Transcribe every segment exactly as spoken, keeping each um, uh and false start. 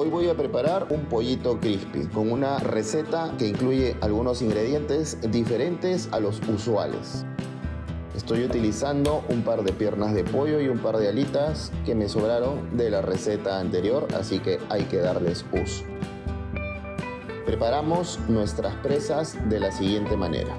Hoy voy a preparar un pollito crispy con una receta que incluye algunos ingredientes diferentes a los usuales. Estoy utilizando un par de piernas de pollo y un par de alitas que me sobraron de la receta anterior, así que hay que darles uso. Preparamos nuestras presas de la siguiente manera.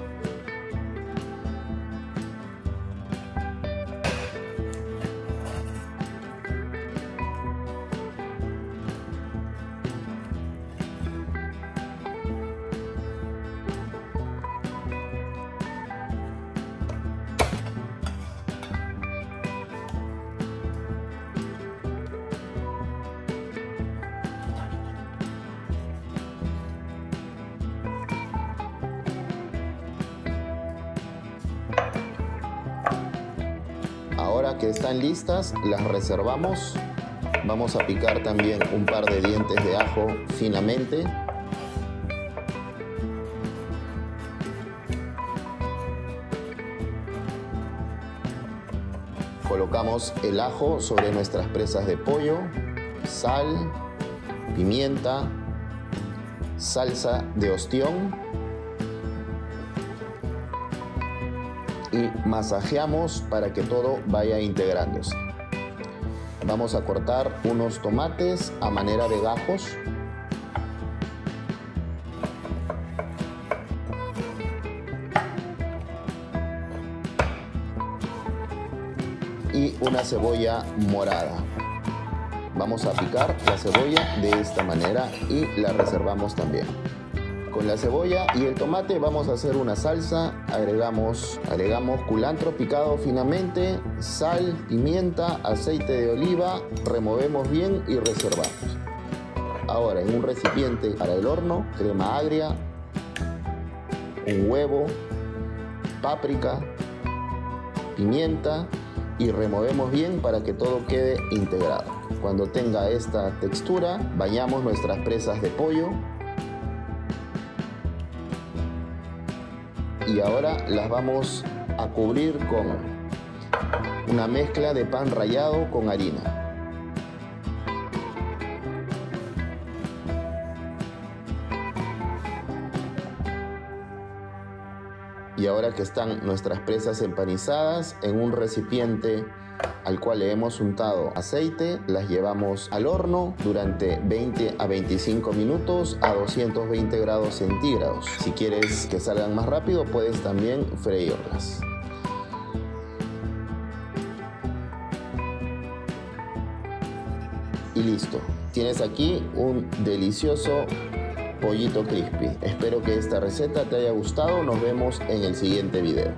Ahora que están listas, las reservamos. Vamos a picar también un par de dientes de ajo finamente. Colocamos el ajo sobre nuestras presas de pollo, sal, pimienta, salsa de ostión y masajeamos para que todo vaya integrándose. Vamos a cortar unos tomates a manera de gajos. Y una cebolla morada. Vamos a picar la cebolla de esta manera y la reservamos también. Con la cebolla y el tomate vamos a hacer una salsa, agregamos, agregamos culantro picado finamente, sal, pimienta, aceite de oliva, removemos bien y reservamos. Ahora en un recipiente para el horno, crema agria, un huevo, páprica, pimienta y removemos bien para que todo quede integrado. Cuando tenga esta textura, bañamos nuestras presas de pollo. Y ahora las vamos a cubrir con una mezcla de pan rallado con harina. Y ahora que están nuestras presas empanizadas, en un recipiente al cual le hemos untado aceite, las llevamos al horno durante veinte a veinticinco minutos a doscientos veinte grados centígrados. Si quieres que salgan más rápido, puedes también freírlas. Y listo. Tienes aquí un delicioso pollito crispy. Espero que esta receta te haya gustado. Nos vemos en el siguiente video.